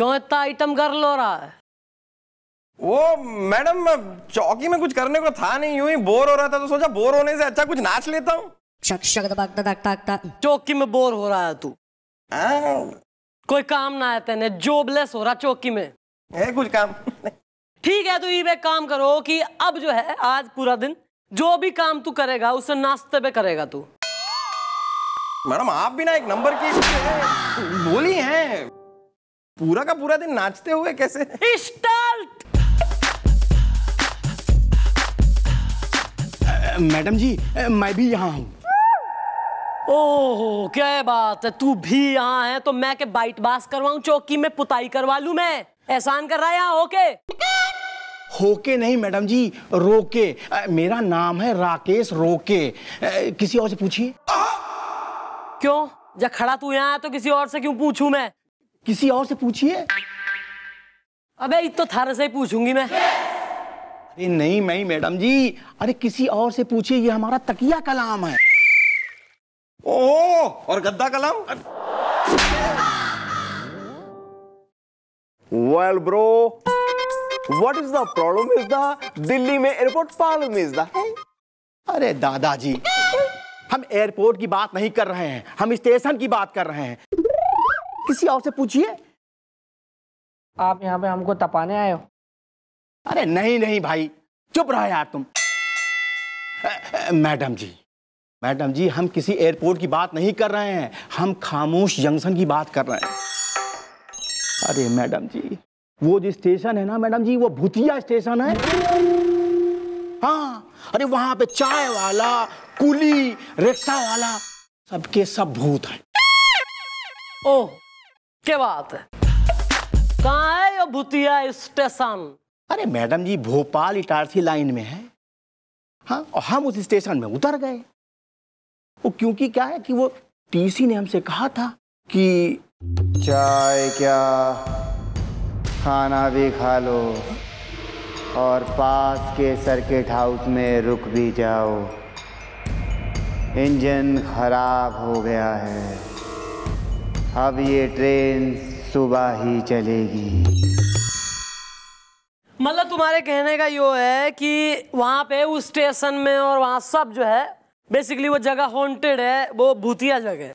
क्यों इतना आइटम कर लो रहा है? वो मैडम चौकी में कुछ करने को था नहीं, यूं ही बोर हो रहा था तो सोचा बोर होने से अच्छा कुछ नाच लेता हूँ। चौकी में बोर हो रहा है तू? कोई काम ना है तेने, जॉबलेस हो रहा चौकी में है कुछ काम? ठीक है तो ये काम करो कि अब जो है आज पूरा दिन जो भी काम तू करेगा उसे नाश्ते पे करेगा तू। मैडम आप भी ना एक नंबर की बोली हैं, पूरा का पूरा दिन नाचते हुए कैसे? स्टार्ट। मैडम जी मैं भी यहाँ हूँ। ओह क्या बात है, तू भी यहाँ है तो मैं के बाइट बास करवाऊँ, चौकी में पुताई करवा लूँ मैं? एहसान कर रहा है यहाँ होके नहीं मैडम जी, रोके। मेरा नाम है राकेश रोके। किसी और से पूछिए। क्यों जब खड़ा तू यहाँ है तो किसी और से क्यों पूछूं मैं? किसी और से पूछिए। अबे इतना थारे से ही पूछूंगी मैं। अरे नहीं मैं मैडम जी, अरे किसी और से पूछिए, ये हमारा तकिया कलाम है। ओह और गद्दा कलाम? Well bro, what is the problem is the Delhi में एयरपोर्ट problem is the है? अरे दादाजी हम एयरपोर्ट की बात नहीं कर रहे हैं, हम स्टेशन की बात कर रहे हैं। किसी और से पूछिए। आप यहाँ पे हमको तपाने आए हो? अरे नहीं नहीं भाई, चुप रहा यार तुम। मैडम जी हम किसी एयरपोर्ट की बात नहीं कर रहे हैं, हम खामोश जंक्शन की बात कर रहे हैं। अरे मैडम जी वो जो स्टेशन है ना मैडम जी, वो भूतिया स्टेशन है। हाँ अरे वहाँ पे चाय वाला, कुली, रिक्शा वाला, सबके सब भूत हैं। ओह क्या बात है, कहाँ है ये भूतिया स्टेशन? अरे मैडम जी भोपाल इटारसी लाइन में है। हाँ और हम उस स्टेशन में उतर गए, वो क्योंकि क्या है कि वो टीसी ने हमसे कहा था कि चाय क्या खाना भी खा लो और पास के सर्किट हाउस में रुक भी जाओ, इंजन खराब हो गया है, अब ये ट्रेन सुबह ही चलेगी। मतलब तुम्हारे कहने का यो है कि वहाँ पे उस स्टेशन में और वहाँ सब जो है बेसिकली वो जगह हॉन्टेड है, वो भूतिया जगह है।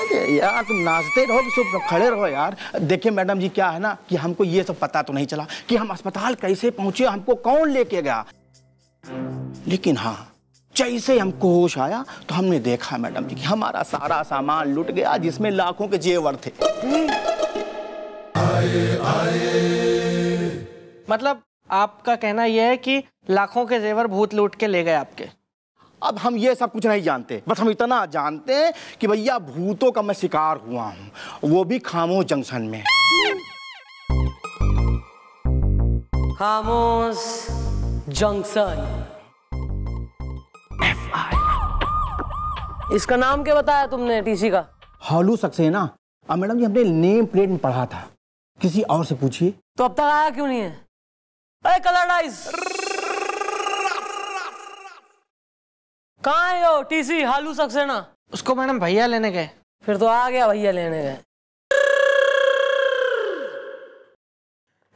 अरे यार तुम नाचते रहो कि सब खड़े रहो यार। देखिए मैडम जी क्या है ना कि हमको ये सब पता तो नहीं चला कि हम अस्पताल कैसे पहुंचे, हमको कौन लेके गया, लेकिन हाँ जैसे हमको होश आया तो हमने देखा मैडम जी कि हमारा सारा सामान लूट गया जिसमें लाखों के जेवर थे। आए, आए। मतलब आपका कहना यह है कि लाखों के जेवर भूत लूट के ले गए आपके? अब हम ये सब कुछ नहीं जानते, बस हम इतना जानते हैं कि भैया भूतों का मैं शिकार हुआ हूँ, वो भी खामोश जंक्शन में। खामोश जंक्शन, इसका नाम क्या बताया तुमने टीसी का? हालू सक्सेना। अब मैडम जी हमने नेम प्लेट में पढ़ा था। किसी और से पूछिए। तो अब तक आया क्यों नहीं है? अरे कलर डाइस कहाँ है हो टीसी हालू सक्सेना? उसको मैडम भैया लेने गए। फिर तो आ गया, भैया लेने गए।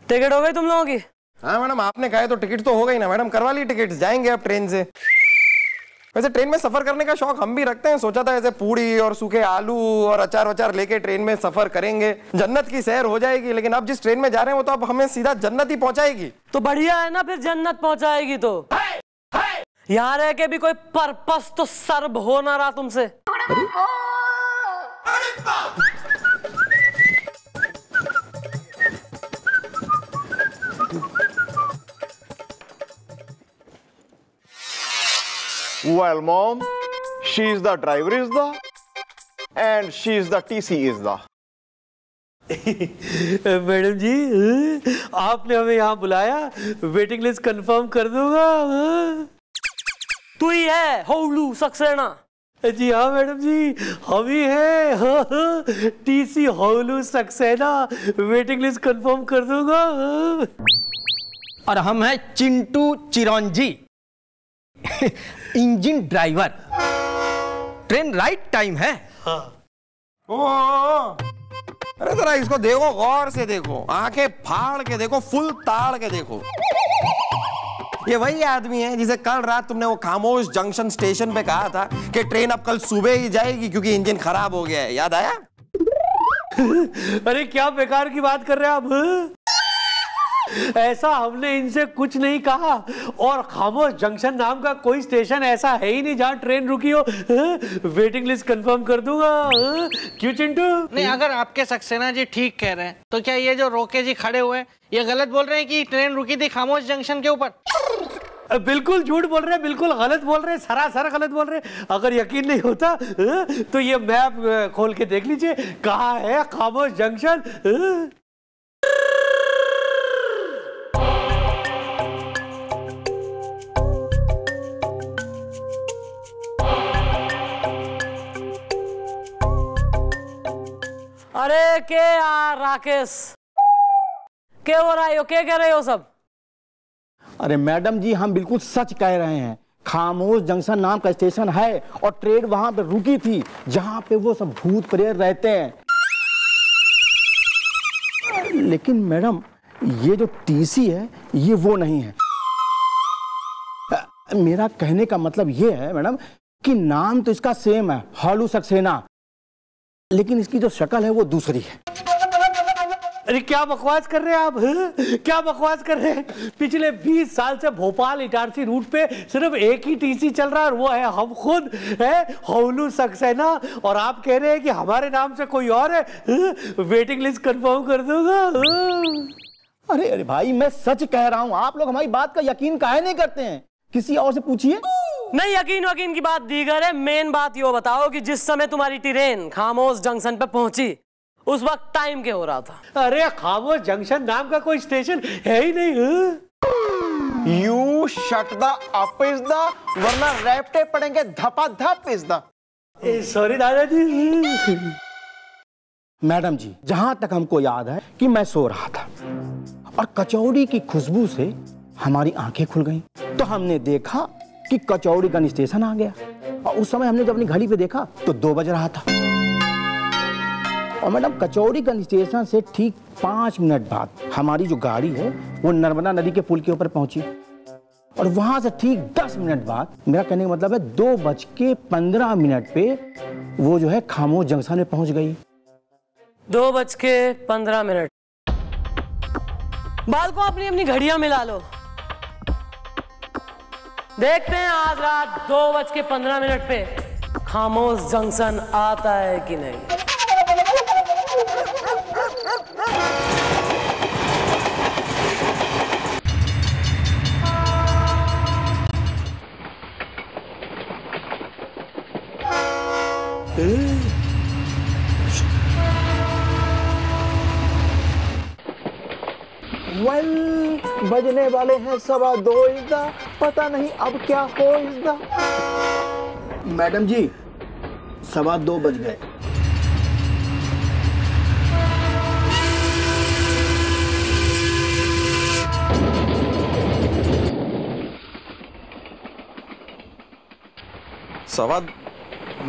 टिकट हो गई तुम लोगों की? हाँ मैडम आपने कहा है तो टिकट तो हो गई ना मैडम, करवा ली टिकट, जाएंगे अब ट्रेन से। वैसे ट्रेन में सफर करने का शौक हम भी रखते हैं, सोचा था ऐसे पूड़ी और सूखे आलू और अचार वचार लेके ट्रेन में सफर करेंगे, जन्नत की सैर हो जाएगी। लेकिन अब जिस ट्रेन में जा रहे हैं वो तो अब हमें सीधा जन्नत ही पहुँचाएगी। तो बढ़िया है ना, फिर जन्नत पहुँचाएगी तो यहाँ रह के भी कोई पर्पस तो सर्व हो ना रहा तुमसे। Well, mom, she is the driver is the and she is the TC is the. Madam जी आपने हमें यहाँ बुलाया, वेटिंग लिस्ट कंफर्म कर दूंगा। तू ही है हालू सक्सेना? जी हाँ मैडम जी हम ही है। हाँ, टीसी हालू सक्सेना, वेटिंग लिस्ट कंफर्म कर दूंगा। और हम हैं Chintu Chiranji, engine driver, train right time है। हाँ। ओ, अरे तो रहा है, इसको देखो, गौर से देखो, आंखें फाड़ के देखो, फुल ताड़ के देखो। ये वही आदमी है जिसे कल रात तुमने वो खामोश जंक्शन स्टेशन पे कहा था कि ट्रेन अब कल सुबह ही जाएगी क्योंकि इंजन खराब हो गया है, याद आया? अरे क्या बेकार की बात कर रहे हैं आप, ऐसा हमने इनसे कुछ नहीं कहा। और खामोश जंक्शन नाम का कोई स्टेशन ऐसा है ही नहीं जहाँ ट्रेन रुकी हो। वेटिंग लिस्ट कंफर्म कर दूंगा। क्यों चिंटू? नहीं, अगर आपके सक्सेना जी ठीक कह रहे हैं तो क्या ये जो रोके जी खड़े हुए हैं ये गलत बोल रहे हैं कि ट्रेन रुकी थी खामोश जंक्शन के ऊपर? बिल्कुल झूठ बोल रहे हैं, बिल्कुल गलत बोल रहे हैं, सरासर गलत बोल रहे हैं। अगर यकीन नहीं होता तो ये मैप खोल के देख लीजिए कहाँ है खामोश जंक्शन। अरे के यार राकेश, क्या हो रहा है, क्या कह रहे हो सब? अरे मैडम जी, हम बिल्कुल सच कह रहे हैं। खामोश जंक्शन नाम का स्टेशन है और ट्रेन वहां पर रुकी थी जहां पे वो सब भूत प्रेत रहते हैं। लेकिन मैडम, ये जो टीसी है ये वो नहीं है। मेरा कहने का मतलब ये है मैडम कि नाम तो इसका सेम है, हालू सक्सेना, लेकिन इसकी जो शक्ल है वो दूसरी है। अरे क्या बकवास कर रहे हैं आप, क्या बकवास कर रहे हैं? पिछले 20 साल से भोपाल इटारसी रूट पे सिर्फ एक ही टीसी चल रहा है और वो है हम खुद है हल्लू सक्सेना, और आप कह रहे हैं कि हमारे नाम से कोई और है। वेटिंग लिस्ट कंफर्म कर दूंगा। अरे अरे भाई, मैं सच कह रहा हूँ, आप लोग हमारी बात का यकीन काहे नहीं करते हैं? किसी और से पूछिए। नहीं, यकीन वकीन की बात दीगर है, मेन बात ये बताओ कि जिस समय तुम्हारी ट्रेन खामोश जंक्शन पर पहुंची उस वक्त टाइम क्या हो रहा था? अरे खामोश जंक्शन नाम का कोई स्टेशन है ही नहीं। You shut the up is the, वरना रैप्टे पड़ेंगे धपा धप इज द। सॉरी दादाजी। मैडम जी, जहां तक हमको याद है कि मैं सो रहा था और कचौड़ी की खुशबू से हमारी आंखें खुल गईं, तो हमने देखा कि कचौड़ी का स्टेशन आ गया। और उस समय हमने जब अपनी घड़ी पे देखा तो 2 बज रहा था। और मैडम, कचौड़ी गंज स्टेशन से ठीक 5 मिनट बाद हमारी जो गाड़ी है वो नर्मदा नदी के पुल के ऊपर पहुंची और वहां से ठीक 10 मिनट बाद, मेरा कहने का मतलब है 2:15 पे वो जो है खामोश जंक्शन में पहुंच गई। 2:15। बाल को अपनी अपनी घड़ियां मिला लो, देखते हैं आज रात 2:15 पे खामोश जंक्शन आता है कि नहीं। बजने वाले हैं 2:15, पता नहीं अब क्या हो इसका। मैडम जी, 2:15 बज गए।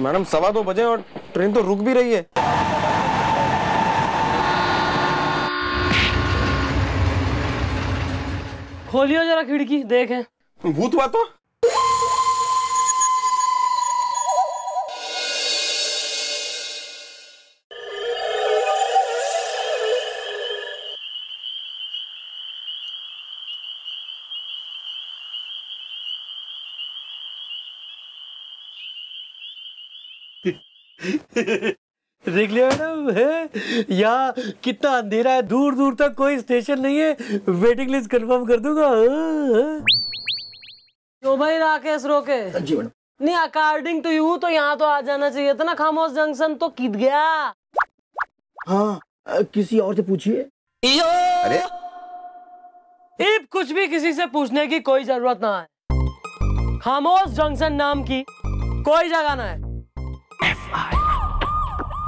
मैडम 2:15 बजे और ट्रेन तो रुक भी रही है। खोलियो जरा खिड़की, देखें भूत हुआ तो। देख लिया मैडम, यहाँ कितना अंधेरा है, दूर दूर तक कोई स्टेशन नहीं है। वेटिंग लिस्ट कंफर्म कर दूंगा। तो भाई राकेश रोके जी मैडम, नहीं अकॉर्डिंग टू यू तो यहाँ तो आ जाना चाहिए था ना खामोश जंक्शन, तो किद गया? हाँ, किसी और से पूछिए। अरे अब कुछ भी किसी से पूछने की कोई जरूरत ना है। खामोश जंक्शन नाम की कोई जगह ना है।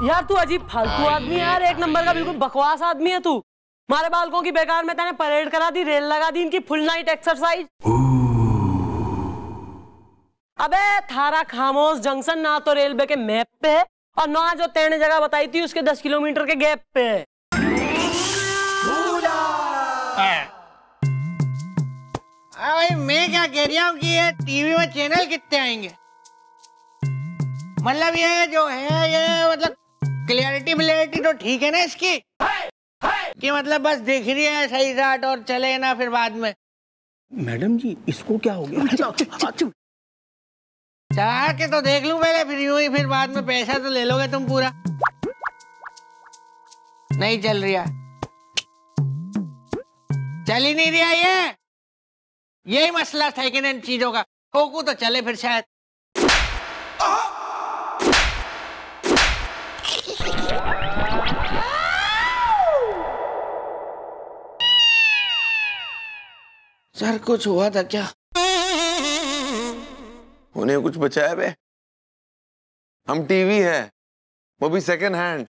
यार तू अजीब फालतू आदमी है यार, एक नंबर का बिल्कुल बकवास आदमी है तू। मारे बालकों की बेकार में तूने परेड करा दी, रेल लगा दी इनकी फुल नाइट एक्सरसाइज। अबे थारा खामोश जंक्शन ना तो रेलवे के मैप पे है और ना जो तेने जगह बताई थी उसके 10 किलोमीटर के गैप पे है। भाई मैं क्या कह रहा हूँ कि ये टीवी में चैनल कितने आएंगे, मतलब ये जो है ये मतलब क्लियरिटी तो ठीक है ना इसकी कि मतलब बस देख रही है सही साट और चले ना फिर बाद में। मैडम जी इसको क्या हो गया, चाह के तो देख लूं पहले फिर यूं ही फिर बाद में पैसा तो ले लोगे तुम पूरा। नहीं चल रहा, चल ही नहीं रहा, ये यही मसला सेकेंड हैंड चीजों का। खोकू तो चले फिर शायद। सर कुछ हुआ था क्या? उन्हें कुछ बचाया बे? हम टीवी है वो भी सेकंड हैंड,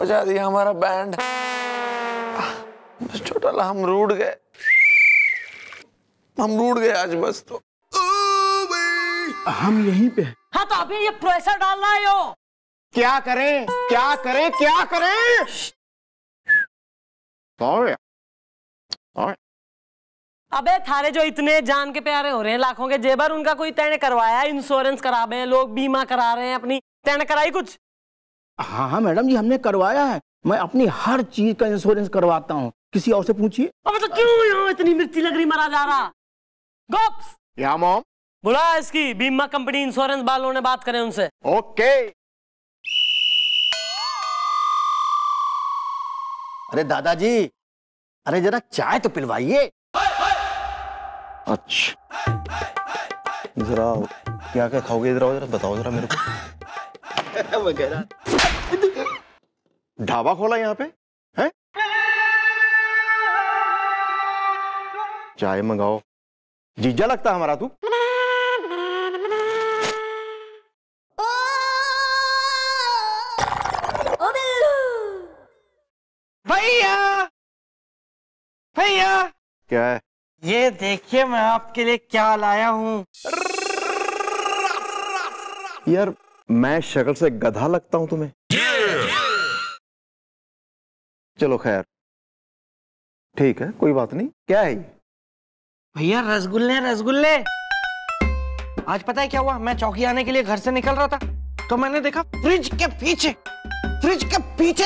बचा दिया हमारा बैंड, बस छोटा ला हम रूठ गए आज बस। तो हम यहीं पे। हाँ तो अभी ये प्रेशर डालना है यो। क्या करें? सॉरी अबे थारे जो इतने जान के प्यारे हो रहे हैं, लाखों के जेबर, उनका कोई तैने करवाया? इंश्योरेंस करा रहे हैं लोग, बीमा करा रहे हैं अपनी, तैने कराई कुछ? हाँ मैडम जी हमने करवाया है, मैं अपनी हर चीज का इंश्योरेंस करवाता हूँ, किसी और से पूछिए। अब तो क्यों यहाँ इतनी मिर्ची लग रही महाराजा रहा गोप्स? या मॉम बुला इसकी बीमा कंपनी इंश्योरेंस वालों ने, बात करें उनसे। ओके। अरे दादाजी अरे जरा चाय तो पिलवाइए। अच्छा जरा क्या क्या खाओगे, इधर आओ जरा बताओ जरा मेरे को। वगैरह ढाबा खोला यहाँ पे है? चाय मंगाओ, जीजा लगता हमारा तू। भैया क्या है? ये देखिए मैं आपके लिए क्या लाया हूँ। यार मैं शक्ल से गधा लगता हूँ तुम्हें? चलो खैर ठीक है कोई बात नहीं। क्या है भैया? रसगुल्ले। आज पता है क्या हुआ, मैं चौकी आने के लिए घर से निकल रहा था तो मैंने देखा फ्रिज के पीछे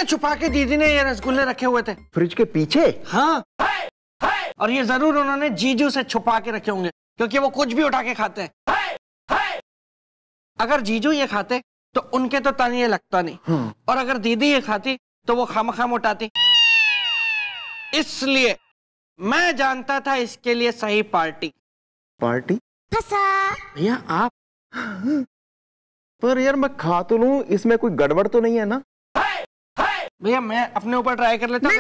छुपा के दीदी ने ये रसगुल्ले रखे हुए थे। फ्रिज के पीछे? हाँ और ये जरूर उन्होंने जीजू से छुपा के रखे होंगे क्योंकि वो कुछ भी उठा के खाते हैं। अगर जीजू ये खाते तो उनके तो तन ये लगता नहीं, और अगर दीदी ये खाती तो वो खामखाम उठाती। इसलिए मैं जानता था इसके लिए सही पार्टी। भैया आप पर यार मैं खा तो लूं, इसमें कोई गड़बड़ तो नहीं है ना? भैया मैं अपने ऊपर ट्राई कर लेता हूँ।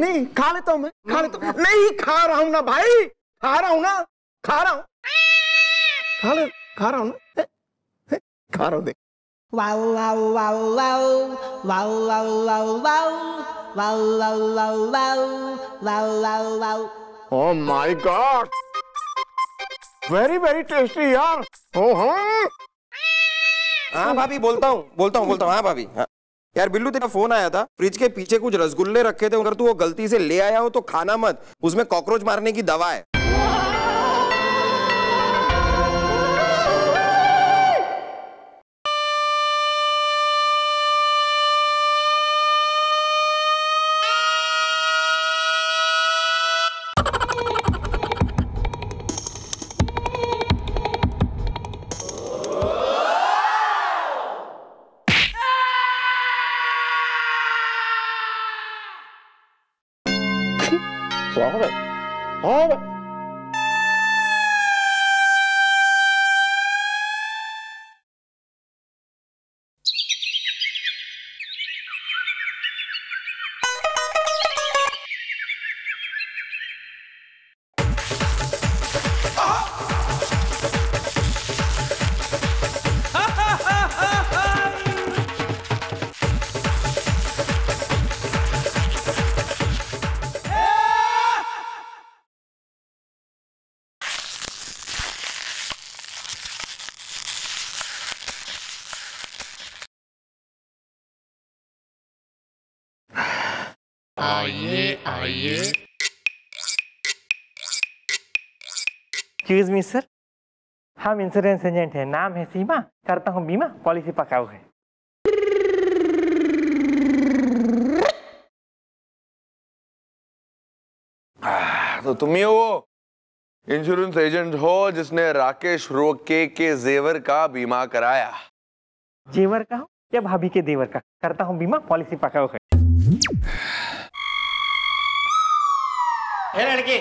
नहीं खा लेता हूँ, मैं खा लेता हूँ। नहीं खा रहा हूँ ना भाई, खा रहा हूँ। Wow wow wow wow wow wow wow wow wow wow wow wow wow. Oh my god very very tasty यार। हाँ भाभी बोलता हूँ। हाँ भाभी यार बिल्लू तेरा फोन आया था, फ्रिज के पीछे कुछ रसगुल्ले रखे थे, अगर तू वो गलती से ले आया हो तो खाना मत, उसमें कॉकरोच मारने की दवा है। आइए आइए। एक्सक्यूज मी सर, हम इंश्योरेंस एजेंट हैं, नाम है सीमा, करता हूँ बीमा, पॉलिसी पकाओ है। तो तुम ही हो वो इंश्योरेंस एजेंट हो जिसने राकेश रोके के जेवर का बीमा कराया? जेवर का हो या भाभी के देवर का, करता हूँ बीमा, पॉलिसी पकाओ है। लड़के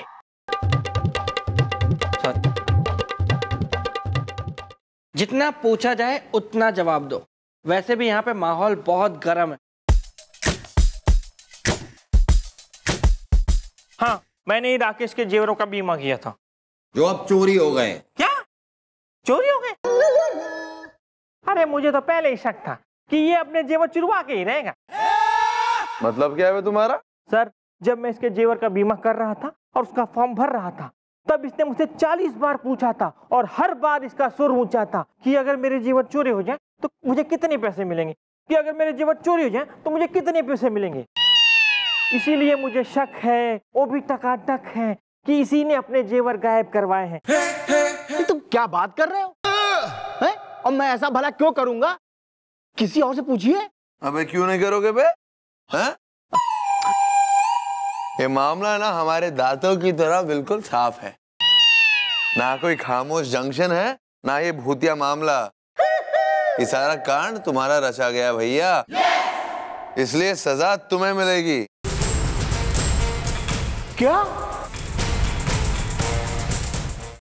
जितना पूछा जाए उतना जवाब दो, वैसे भी यहाँ पे माहौल बहुत गर्म है। हाँ, मैंने ही राकेश के जेवरों का बीमा किया था जो अब चोरी हो गए। क्या चोरी हो गए? अरे मुझे तो पहले ही शक था कि ये अपने जेवर चुरवा के ही रहेगा। मतलब क्या है तुम्हारा? सर, जब मैं इसके जेवर का बीमा कर रहा था और उसका फॉर्म भर रहा था तब इसने मुझसे 40 बार पूछा था और हर बार इसका सुर ऊंचा था कि अगर मेरे जेवर चोरी हो जाए तो मुझे कितने पैसे मिलेंगे, कि अगर मेरे जेवर चोरी हो जाए तो मुझे कितने पैसे मिलेंगे। इसीलिए मुझे शक है, वो भी टकाटक है, कि इसी ने अपने जेवर गायब करवाए हैं। तुम क्या बात कर रहे हो है? और मैं ऐसा भला क्यों करूंगा, किसी और से पूछिए। अबे क्यों नहीं करोगे बे? ये मामला ना हमारे दांतों की तरह बिल्कुल साफ है, ना कोई खामोश जंक्शन है ना ये भूतिया मामला। ये सारा कांड तुम्हारा रचा गया भैया। yes! इसलिए सजा तुम्हें मिलेगी। क्या